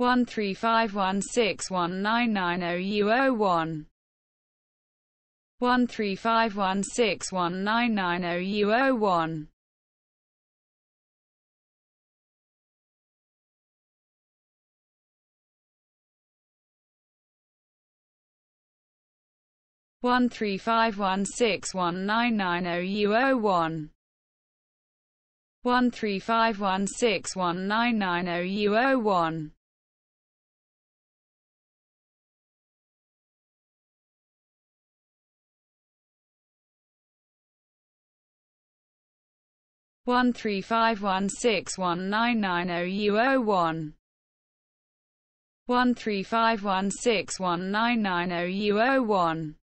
(13516) 1990 UO1. 13516 1990 UO1. One 35161 1990 UO1. 13516 1990 UO1. 13516 1990 UO1. 13516 1990 UO1.